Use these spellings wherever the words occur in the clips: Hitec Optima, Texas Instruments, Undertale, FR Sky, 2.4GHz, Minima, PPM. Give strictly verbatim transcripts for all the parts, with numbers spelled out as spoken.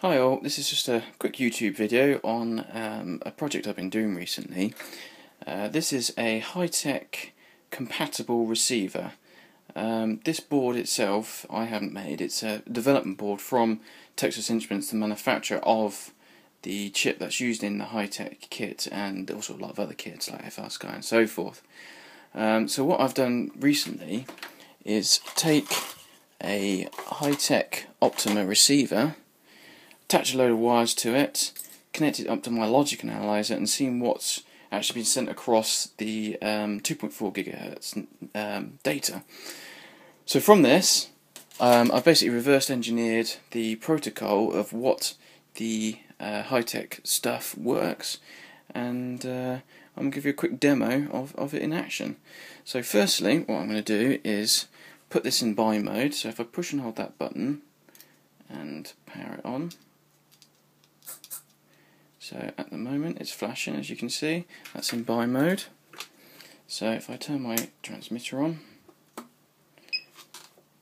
Hi all, this is just a quick YouTube video on um, a project I've been doing recently. Uh, this is a Hitec compatible receiver. Um, this board itself I haven't made, it's a development board from Texas Instruments, the manufacturer of the chip that's used in the Hitec kit and also a lot of other kits like F R Sky and so forth. Um, so what I've done recently is take a Hitec Optima receiver, attach a load of wires to it, connect it up to my logic analyzer and seeing what's actually been sent across the um, two point four gigahertz um, data. So from this, um, I've basically reverse engineered the protocol of what the uh, Hitec stuff works, and uh, I'm going to give you a quick demo of, of it in action. So firstly, what I'm going to do is put this in buy mode, so if I push and hold that button and power it on, so at the moment it's flashing, as you can see, that's in buy mode. So if I turn my transmitter on,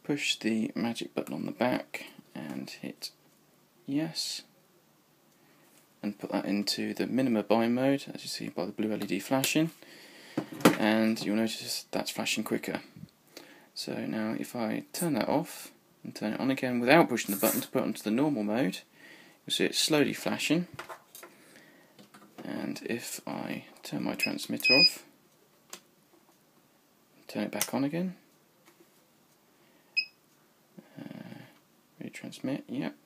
push the magic button on the back and hit yes, and put that into the minima buy mode, as you see by the blue L E D flashing, and you'll notice that's flashing quicker. So now if I turn that off and turn it on again without pushing the button to put it onto the normal mode, you'll see it's slowly flashing. And if I turn my transmitter off, turn it back on again, uh, retransmit, yep,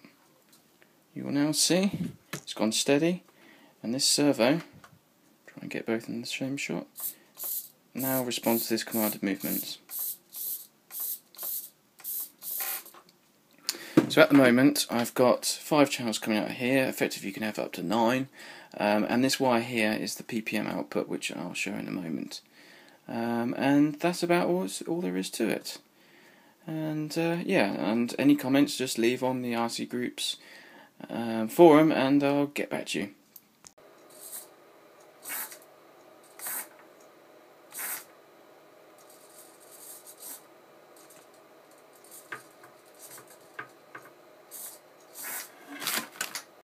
you will now see it's gone steady, and this servo, try and get both in the same shot, now responds to this commanded movement. So at the moment I've got five channels coming out here, effectively you can have up to nine, um, and this wire here is the P P M output, which I'll show in a moment. Um, and that's about all, all there is to it. And uh, yeah, and any comments just leave on the R C Groups um, forum and I'll get back to you.